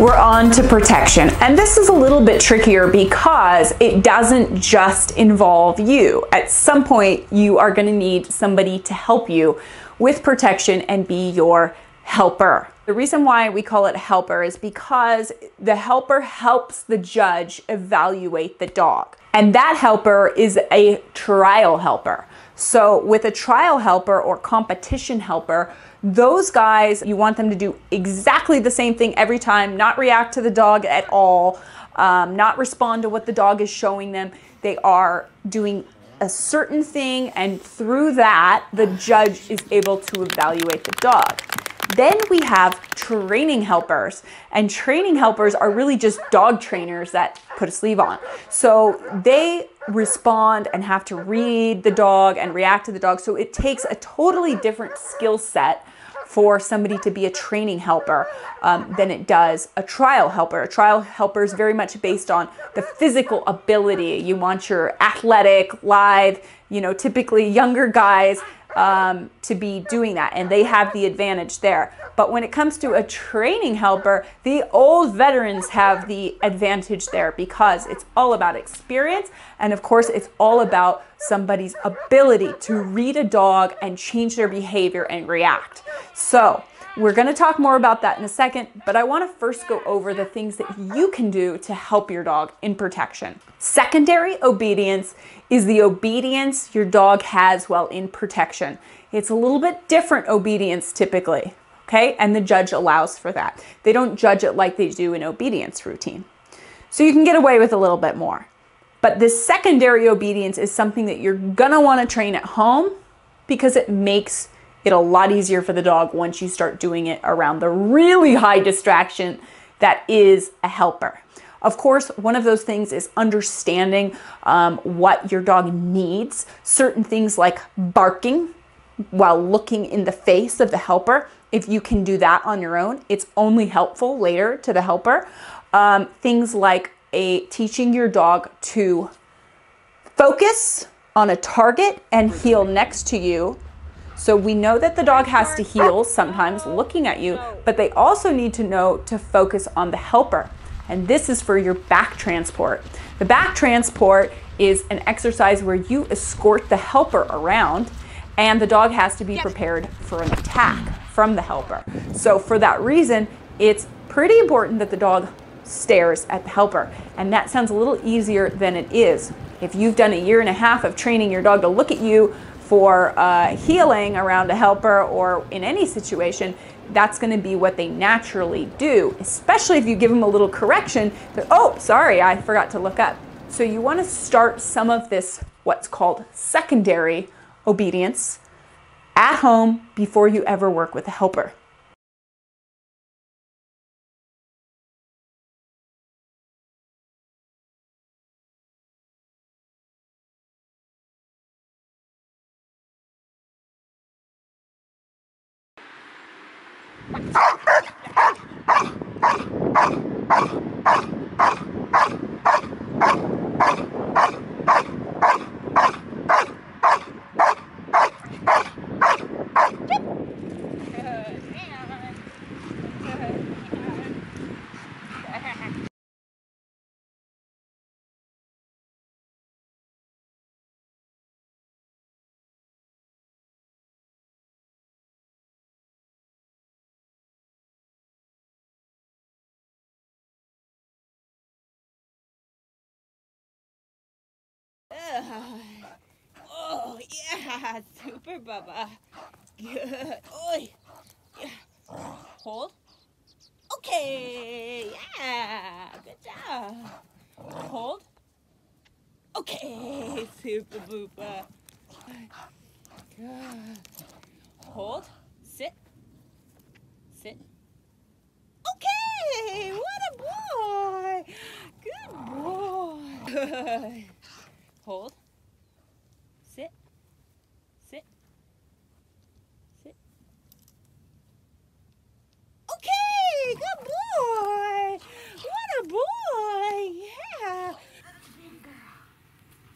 we're on to protection. And this is a little bit trickier because it doesn't just involve you. At some point, you are going to need somebody to help you with protection and be your helper. The reason why we call it helper is because the helper helps the judge evaluate the dog. And that helper is a trial helper. So with a trial helper or competition helper, those guys, you want them to do exactly the same thing every time, not react to the dog at all, not respond to what the dog is showing them. They are doing a certain thing, and through that, the judge is able to evaluate the dog. Then we have training helpers, and training helpers are really just dog trainers that put a sleeve on. So they respond and have to read the dog and react to the dog. So it takes a totally different skill set for somebody to be a training helper than it does a trial helper. A trial helper is very much based on the physical ability. You want your athletic, lithe, you know, typically younger guys to be doing that, and they have the advantage there. But when it comes to a training helper, the old veterans have the advantage there because it's all about experience, and of course it's all about somebody's ability to read a dog and change their behavior and react. So we're going to talk more about that in a second, but I want to first go over the things that you can do to help your dog in protection. Secondary obedience is the obedience your dog has while in protection. It's a little bit different obedience typically, okay? And the judge allows for that. They don't judge it like they do an obedience routine. So you can get away with a little bit more. But this secondary obedience is something that you're going to want to train at home because it makes it a lot easier for the dog once you start doing it around the really high distraction that is a helper. Of course, one of those things is understanding what your dog needs. Certain things like barking while looking in the face of the helper. If you can do that on your own, it's only helpful later to the helper. Things like teaching your dog to focus on a target and heel next to you. So we know that the dog has to heel sometimes looking at you, but they also need to know to focus on the helper. And this is for your back transport. The back transport is an exercise where you escort the helper around, and the dog has to be prepared for an attack from the helper. So for that reason, it's pretty important that the dog stares at the helper. And that sounds a little easier than it is. If you've done 1.5 years of training your dog to look at you for healing around a helper or in any situation, that's going to be what they naturally do, especially if you give them a little correction that, oh, sorry, I forgot to look up. So you want to start some of this, what's called secondary obedience, at home before you ever work with a helper. Oh, yeah, super, Baba. Good. Oi. Yeah. Hold. Okay. Yeah, good job. Hold. Okay, super, Booba. Good. Hold. Sit. Sit. Okay, what a boy. Good boy. Good. Hold. Sit. Sit. Sit. Okay! Good boy! What a boy! Yeah! Such a big girl.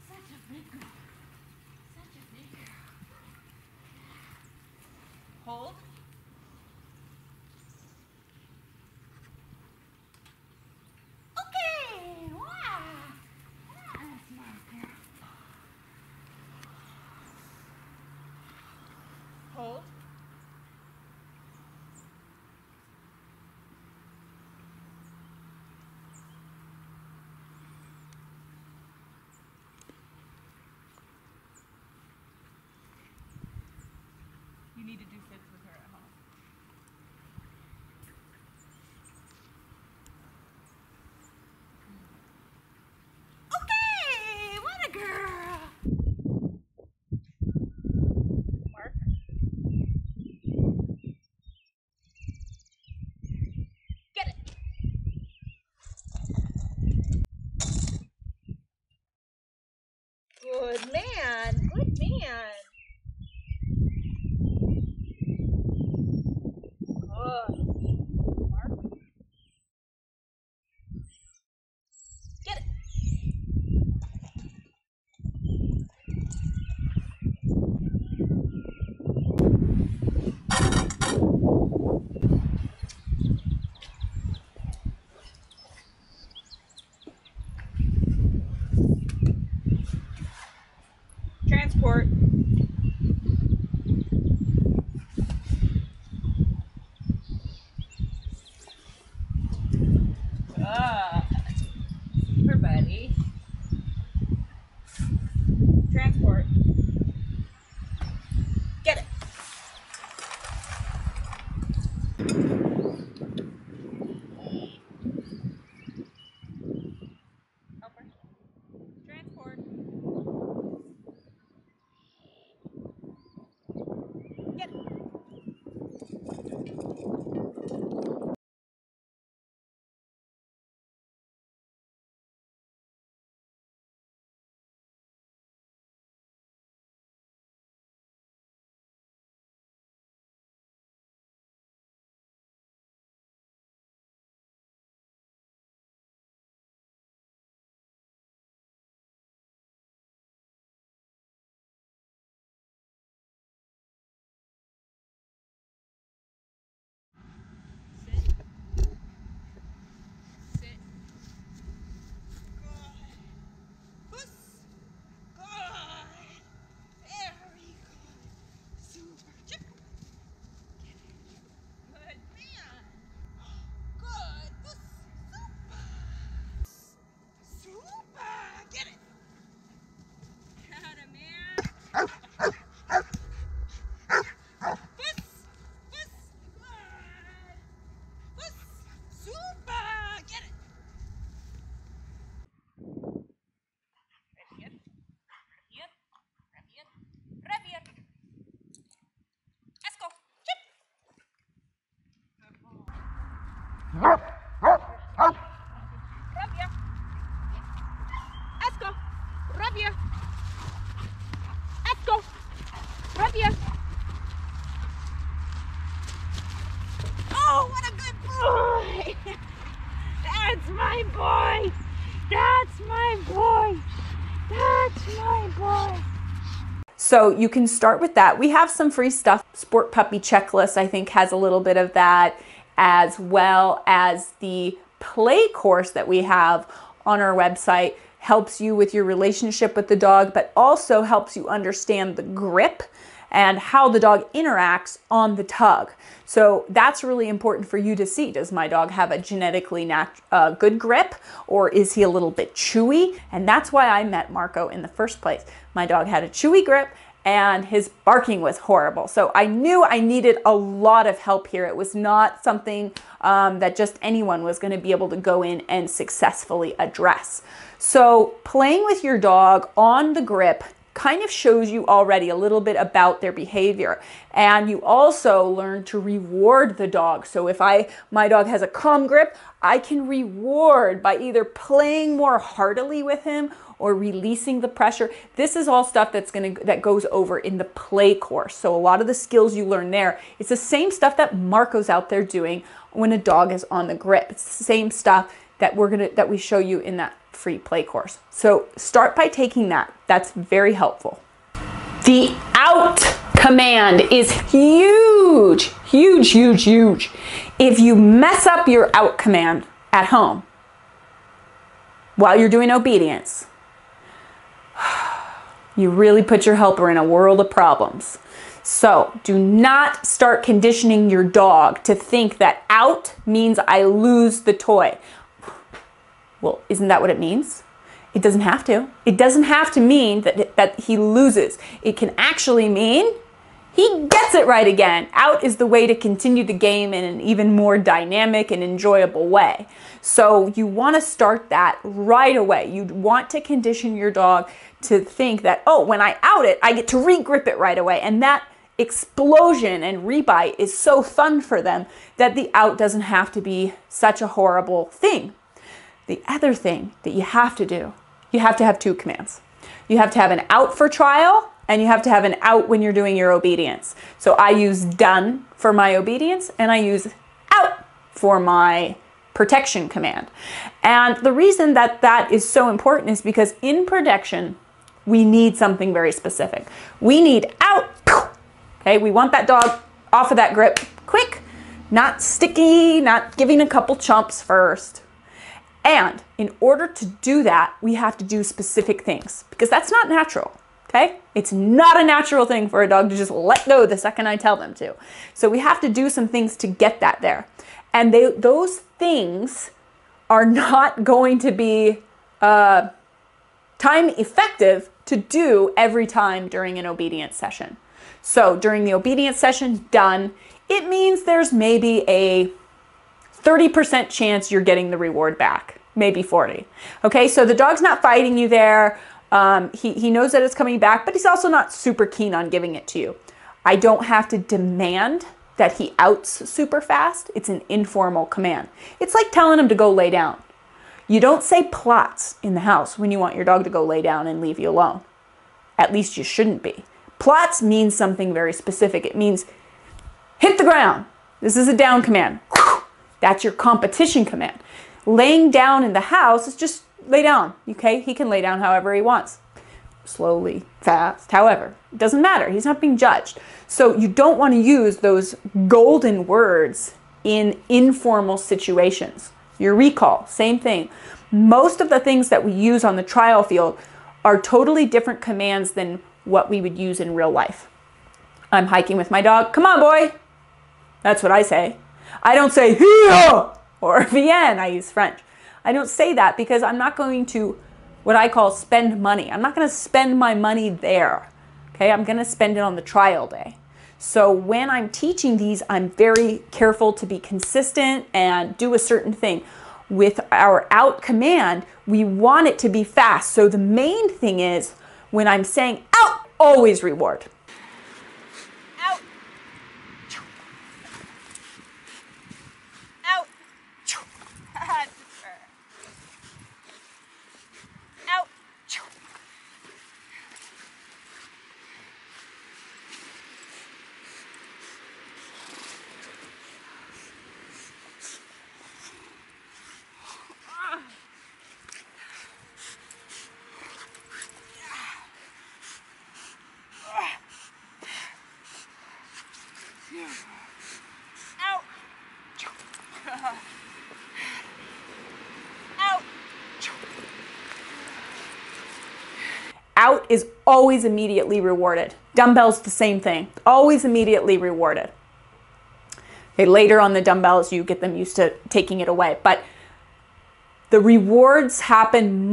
Such a big girl. Such a big girl. Hold. Good man. Good man. Good. Get it. Transport. Her buddy. Transport. Get it. Over. Transport. Get it. Oh, what a good boy! That's my boy! That's my boy! That's my boy! So you can start with that. We have some free stuff. Sport Puppy Checklist, I think, has a little bit of that, as well as the play course that we have on our website. Helps you with your relationship with the dog, but also helps you understand the grip and how the dog interacts on the tug. So that's really important for you to see. Does my dog have a genetically good grip, or is he a little bit chewy? And that's why I met Marco in the first place. My dog had a chewy grip and his barking was horrible. So I knew I needed a lot of help here. It was not something that just anyone was gonna be able to go in and successfully address. So playing with your dog on the grip kind of shows you already a little bit about their behavior. And you also learn to reward the dog. So if my dog has a calm grip, I can reward by either playing more heartily with him or releasing the pressure. This is all stuff that goes over in the play course. So a lot of the skills you learn there, it's the same stuff that Marco's out there doing when a dog is on the grip. It's the same stuff that we show you in that free play course. So start by taking that. That's very helpful. The out command is huge, huge, huge, huge. If you mess up your out command at home while you're doing obedience, you really put your helper in a world of problems. So do not start conditioning your dog to think that out means I lose the toy. Well, isn't that what it means? It doesn't have to. It doesn't have to mean that he loses. It can actually mean he gets it right again. Out is the way to continue the game in an even more dynamic and enjoyable way. So you want to start that right away. You'd want to condition your dog to think that, oh, when I out it, I get to re-grip it right away. And that explosion and rebite is so fun for them that the out doesn't have to be such a horrible thing. The other thing that you have to do, you have to have two commands. You have to have an out for trial, and you have to have an out when you're doing your obedience. So I use done for my obedience, and I use out for my protection command. And the reason that that is so important is because in protection, we need something very specific. We need out. Okay, we want that dog off of that grip quick, not sticky, not giving a couple chomps first. And in order to do that, we have to do specific things because that's not natural. Okay? It's not a natural thing for a dog to just let go the second I tell them to. So we have to do some things to get that there. And those things are not going to be time effective to do every time during an obedience session. So during the obedience session, done, it means there's maybe a 30% chance you're getting the reward back, maybe 40. Okay, so the dog's not fighting you there. He knows that it's coming back, but he's also not super keen on giving it to you. I don't have to demand that he outs super fast. It's an informal command. It's like telling him to go lay down. You don't say plots in the house when you want your dog to go lay down and leave you alone. At least you shouldn't be. Plots means something very specific. It means hit the ground. This is a down command. That's your competition command. Laying down in the house is just lay down, okay? He can lay down however he wants. Slowly, fast, however. It doesn't matter. He's not being judged. So you don't want to use those golden words in informal situations. Your recall, same thing. Most of the things that we use on the trial field are totally different commands than what we would use in real life. I'm hiking with my dog. Come on, boy. That's what I say. I don't say "Here" or "Viens." I use French. I don't say that because I'm not going to what I call spend money. I'm not going to spend my money there. Okay, I'm going to spend it on the trial day. So when I'm teaching these, I'm very careful to be consistent and do a certain thing. With our out command, we want it to be fast. So the main thing is when I'm saying out, always reward. Out. Out. Out. Out. Out is always immediately rewarded. Dumbbells, the same thing. Always immediately rewarded. Okay, later on the dumbbells, you get them used to taking it away. But the rewards happen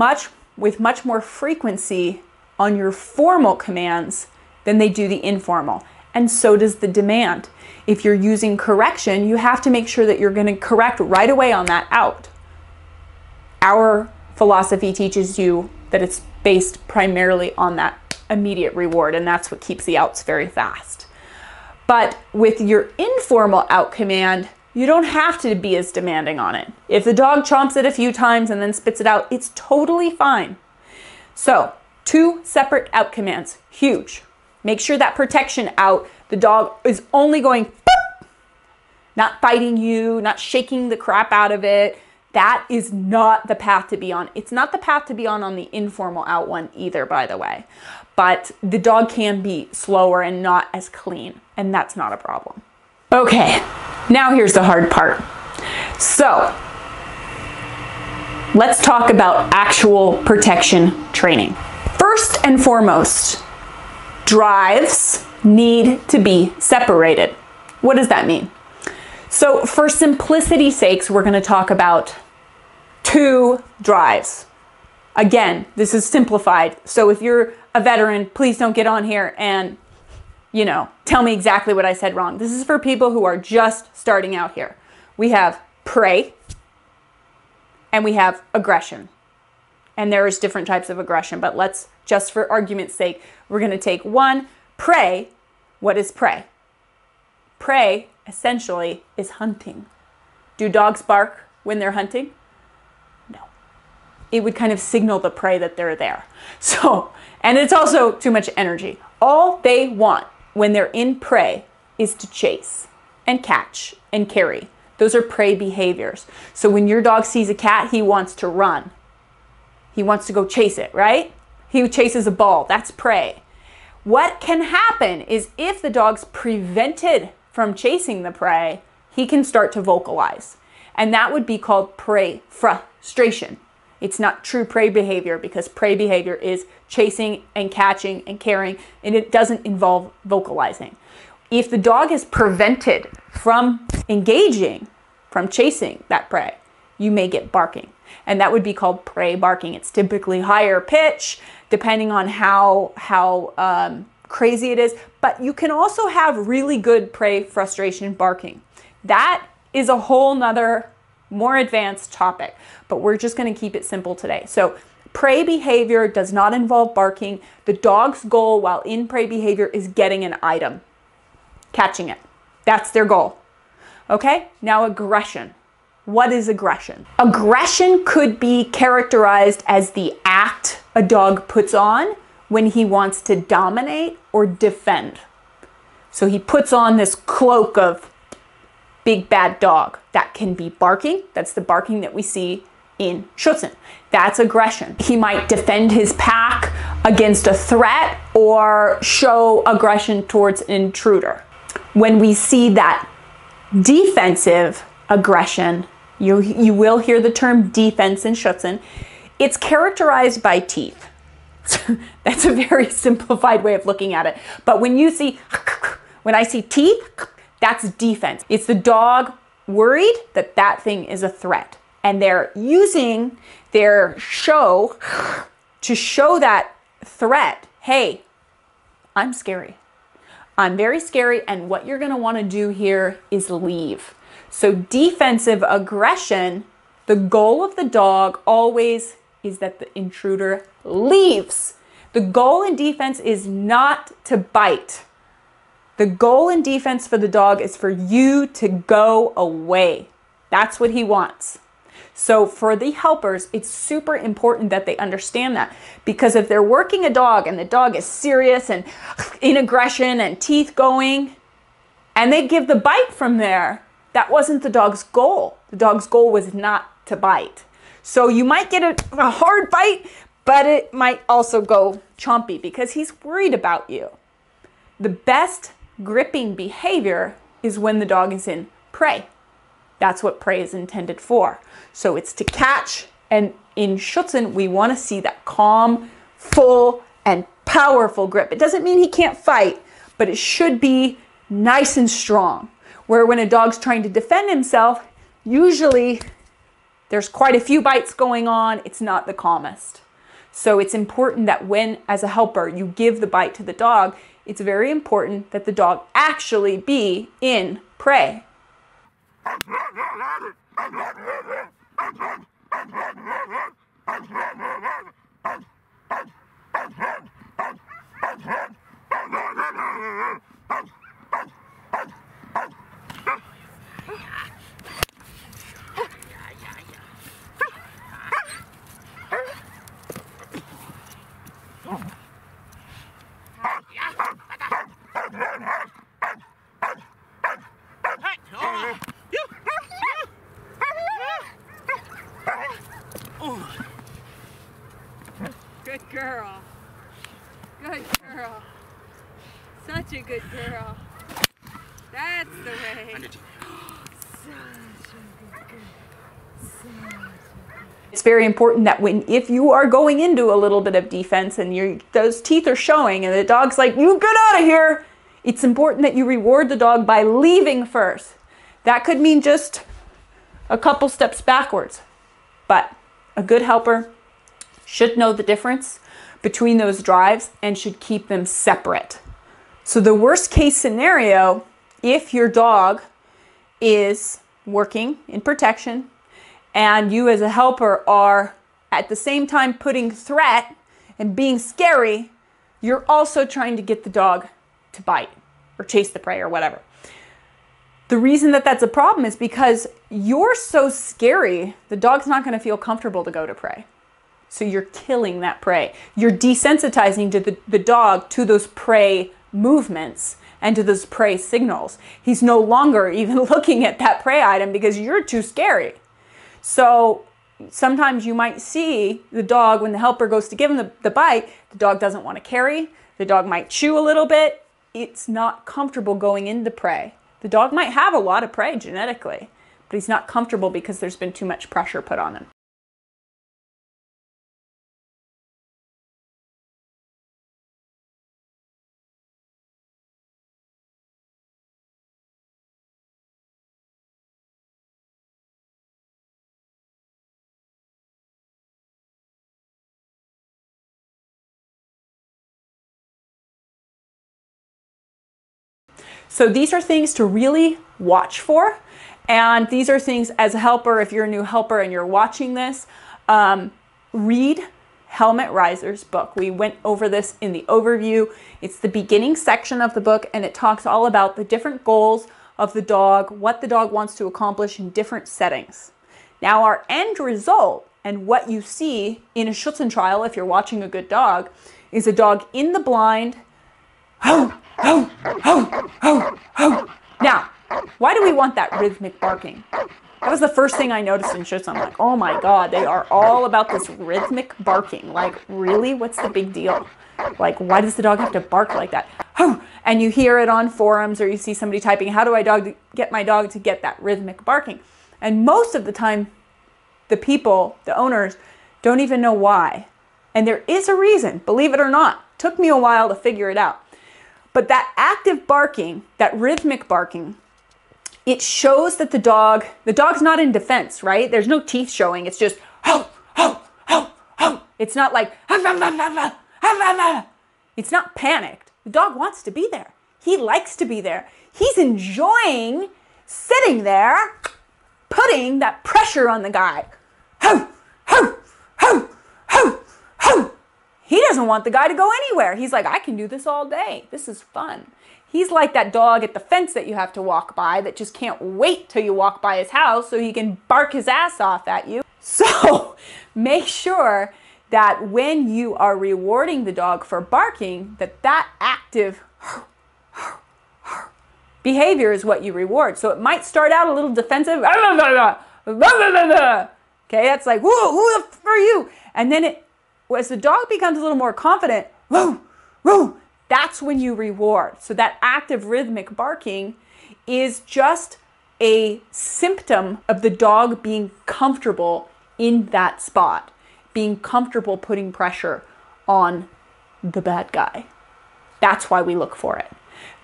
with much more frequency on your formal commands than they do the informal. And so does the demand. If you're using correction, you have to make sure that you're going to correct right away on that out. Our philosophy teaches you that it's based primarily on that immediate reward, and that's what keeps the outs very fast. But with your informal out command, you don't have to be as demanding on it. If the dog chomps it a few times and then spits it out, it's totally fine. So, two separate out commands, huge. Make sure that protection out, the dog is only going, boop, not biting you, not shaking the crap out of it. That is not the path to be on. It's not the path to be on the informal out one either, by the way. But the dog can be slower and not as clean, and that's not a problem. Okay, now here's the hard part. So let's talk about actual protection training. First and foremost, drives need to be separated. What does that mean? So for simplicity's sakes, we're going to talk about two drives. Again, this is simplified. So if you're a veteran, please don't get on here and, you know, tell me exactly what I said wrong. This is for people who are just starting out here. We have prey and we have aggression. And there is different types of aggression, but let's just for argument's sake, we're going to take one. Prey. What is prey? Prey essentially is hunting. Do dogs bark when they're hunting? No. it would kind of signal the prey that they're there. So, and it's also too much energy. All they want when they're in prey is to chase and catch and carry. Those are prey behaviors. So when your dog sees a cat, he wants to run. He wants to go chase it, right? He chases a ball. That's prey. What can happen is if the dog's prevented from chasing the prey, he can start to vocalize. And that would be called prey frustration. It's not true prey behavior because prey behavior is chasing and catching and carrying, and it doesn't involve vocalizing. If the dog is prevented from engaging, from chasing that prey, you may get barking. And that would be called prey barking. It's typically higher pitch, depending on how crazy it is. But you can also have really good prey frustration barking. That is a whole nother, more advanced topic, but we're just gonna keep it simple today. So prey behavior does not involve barking. The dog's goal while in prey behavior is getting an item, catching it. That's their goal. Okay, now aggression. What is aggression? Aggression could be characterized as the act a dog puts on when he wants to dominate or defend. So he puts on this cloak of big bad dog. That can be barking. That's the barking that we see in Schutzhund. That's aggression. He might defend his pack against a threat or show aggression towards an intruder. When we see that defensive aggression, you will hear the term defense in Schutzhund. It's characterized by teeth. That's a very simplified way of looking at it. But when I see teeth, that's defense. It's the dog worried that that thing is a threat. And they're using their show to show that threat. Hey, I'm scary. I'm very scary. And what you're going to want to do here is leave. So defensive aggression, the goal of the dog always is that the intruder leaves. The goal in defense is not to bite. The goal in defense for the dog is for you to go away. That's what he wants. So for the helpers, it's super important that they understand that, because if they're working a dog and the dog is serious and in aggression and teeth going, and they give the bite from there, that wasn't the dog's goal. The dog's goal was not to bite. So you might get a hard bite, but it might also go chompy because he's worried about you. The best gripping behavior is when the dog is in prey. That's what prey is intended for. So it's to catch, and in Schutzhund, we want to see that calm, full, and powerful grip. It doesn't mean he can't fight, but it should be nice and strong. Where when a dog's trying to defend himself, usually there's quite a few bites going on. It's not the calmest. So it's important that when, as a helper, you give the bite to the dog, it's very important that the dog actually be in prey. Good girl. Good girl. Such a good girl. That's the way. It's very important that if you are going into a little bit of defense and those teeth are showing and the dog's like, you get out of here, it's important that you reward the dog by leaving first. That could mean just a couple steps backwards, but a good helper should know the difference between those drives and should keep them separate. So the worst case scenario, if your dog is working in protection and you as a helper are at the same time putting threat and being scary, you're also trying to get the dog to bite or chase the prey or whatever. The reason that that's a problem is because you're so scary, the dog's not going to feel comfortable to go to prey. So you're killing that prey. You're desensitizing the dog to those prey movements and to those prey signals. He's no longer even looking at that prey item because you're too scary. So sometimes you might see the dog, when the helper goes to give him the bite, the dog doesn't want to carry. The dog might chew a little bit. It's not comfortable going into prey. The dog might have a lot of prey genetically, but he's not comfortable because there's been too much pressure put on him. So these are things to really watch for. And these are things as a helper, if you're a new helper and you're watching this, read Helmut Reiser's book. We went over this in the overview. It's the beginning section of the book, and it talks all about the different goals of the dog, what the dog wants to accomplish in different settings. Now our end result and what you see in a Schutzhund trial, if you're watching a good dog, is a dog in the blind. Now, why do we want that rhythmic barking? That was the first thing I noticed in Schutzhund. I'm like, oh my God, they are all about this rhythmic barking. Like, really? What's the big deal? Like, why does the dog have to bark like that? And you hear it on forums, or you see somebody typing, how do I get my dog to get that rhythmic barking? And most of the time, the people, the owners, don't even know why. And there is a reason, believe it or not. It took me a while to figure it out. But that active barking, that rhythmic barking, it shows that the dog's not in defense, right? There's no teeth showing. It's just, ho, ho, ho, ho. It's not like, ha, ha, ha, ha, ha, ha. It's not panicked. The dog wants to be there. He likes to be there. He's enjoying sitting there, putting that pressure on the guy. Ho, ho, ho, ho, ho. He doesn't want the guy to go anywhere. He's like, I can do this all day. This is fun. He's like that dog at the fence that you have to walk by that just can't wait till you walk by his house so he can bark his ass off at you. So make sure that when you are rewarding the dog for barking, that active behavior is what you reward. So it might start out a little defensive. Okay, that's like, who the f are you? And then as the dog becomes a little more confident, woo, woo, that's when you reward. So that active rhythmic barking is just a symptom of the dog being comfortable in that spot, being comfortable putting pressure on the bad guy. That's why we look for it.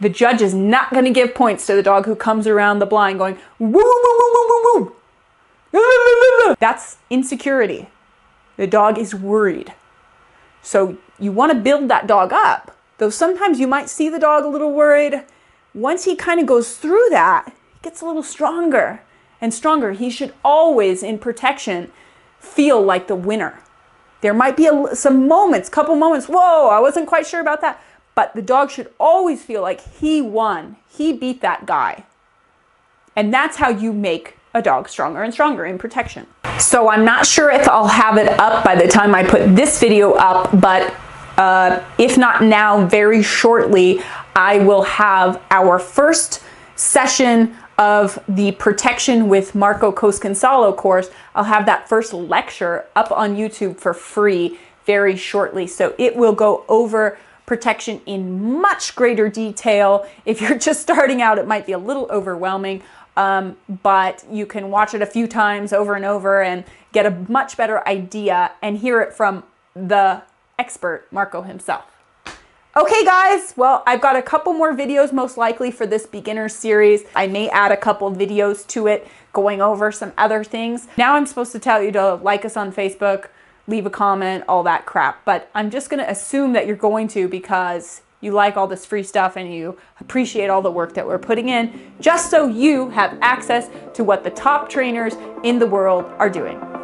The judge is not going to give points to the dog who comes around the blind going, woo, woo, woo, woo, woo, woo. That's insecurity. The dog is worried. So you want to build that dog up, though sometimes you might see the dog a little worried. Once he kind of goes through that, he gets a little stronger and stronger. He should always, in protection, feel like the winner. There might be some moments, couple moments, whoa, I wasn't quite sure about that. But the dog should always feel like he won. He beat that guy. And that's how you make a dog stronger and stronger in protection. So I'm not sure if I'll have it up by the time I put this video up, but if not now, very shortly, I will have our first session of the Protection with Marco Cos Gonzalo course. I'll have that first lecture up on YouTube for free very shortly. So it will go over protection in much greater detail. If you're just starting out, it might be a little overwhelming. But you can watch it a few times over and over and get a much better idea and hear it from the expert, Marco himself. Okay guys, well, I've got a couple more videos most likely for this beginner series. I may add a couple videos to it going over some other things. Now I'm supposed to tell you to like us on Facebook, leave a comment, all that crap, but I'm just gonna assume that you're going to because you like all this free stuff and you appreciate all the work that we're putting in, just so you have access to what the top trainers in the world are doing.